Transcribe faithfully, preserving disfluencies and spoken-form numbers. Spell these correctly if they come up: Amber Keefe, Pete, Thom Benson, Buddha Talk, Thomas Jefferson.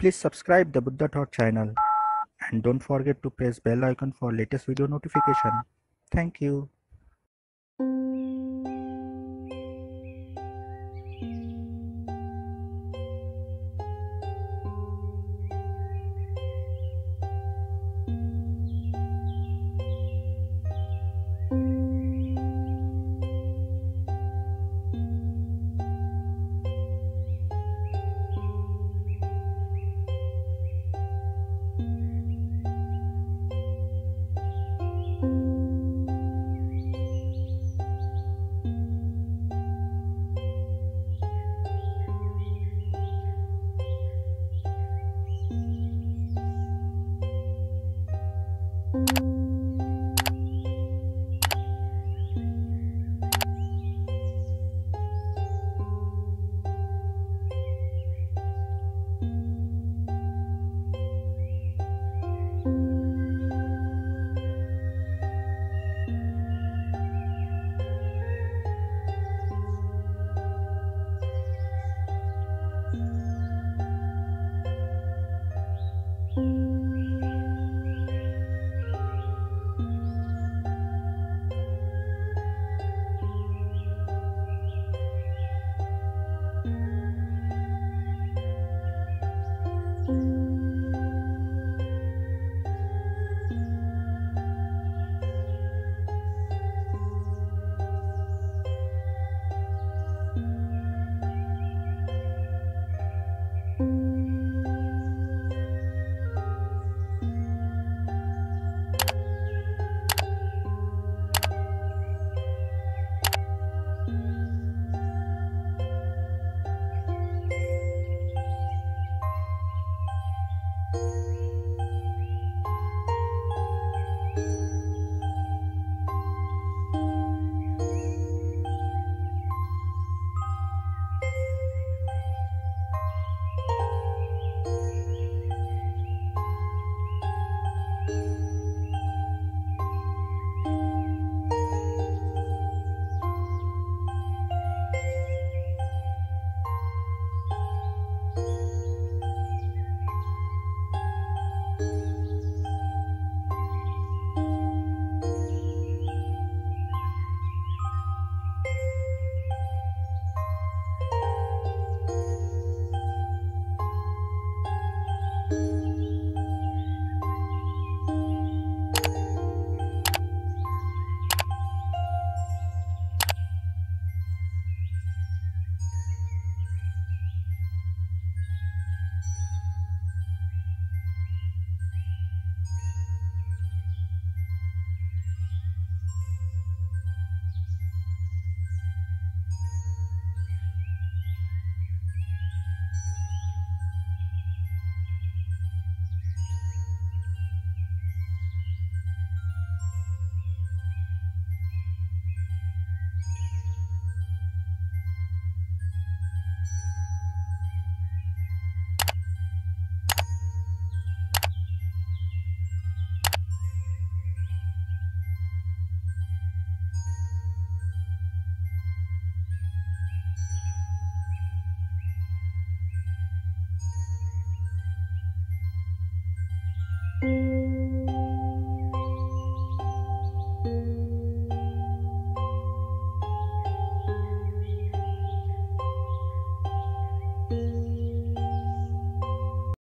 Please subscribe the Buddha Talk channel and don't forget to press bell icon for latest video notification. Thank you.